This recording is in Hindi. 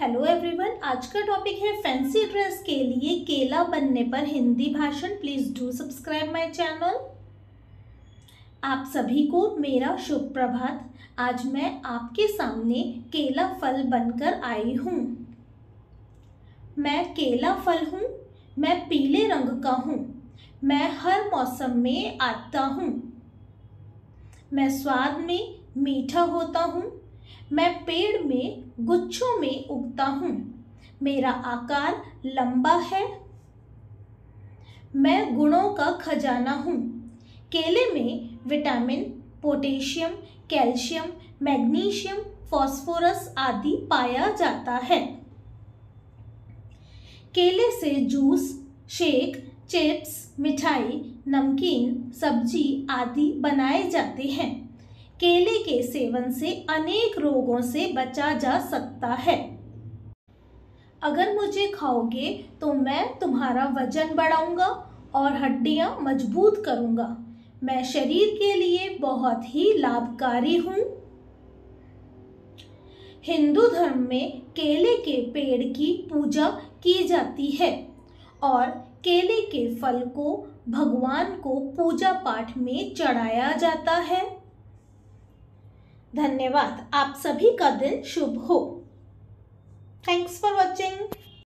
हेलो एवरीवन, आज का टॉपिक है फैंसी ड्रेस के लिए केला बनने पर हिंदी भाषण। Please do subscribe my channel. आप सभी को मेरा शुभ प्रभात। आज मैं आपके सामने केला फल बनकर आई हूँ। मैं केला फल हूँ। मैं पीले रंग का हूँ। मैं हर मौसम में आता हूँ। मैं स्वाद में मीठा होता हूँ। मैं पेड़ में गुच्छों में उगता हूँ। मेरा आकार लंबा है। मैं गुणों का खजाना हूँ। केले में vitamin, potassium, calcium, magnesium, phosphorus आदि पाया जाता है। केले से जूस, शेक, चिप्स, मिठाई, नमकीन, सब्जी आदि बनाए जाते हैं। केले के सेवन से अनेक रोगों से बचा जा सकता है। अगर मुझे खाओगे तो मैं तुम्हारा वजन बढ़ाऊंगा और हड्डियां मजबूत करूंगा। मैं शरीर के लिए बहुत ही लाभकारी हूँ। हिंदू धर्म में केले के पेड़ की पूजा की जाती है और केले के फल को भगवान को पूजा पाठ में चढ़ाया जाता है। धन्यवाद। आप सभी का दिन शुभ हो। Thanks for watching.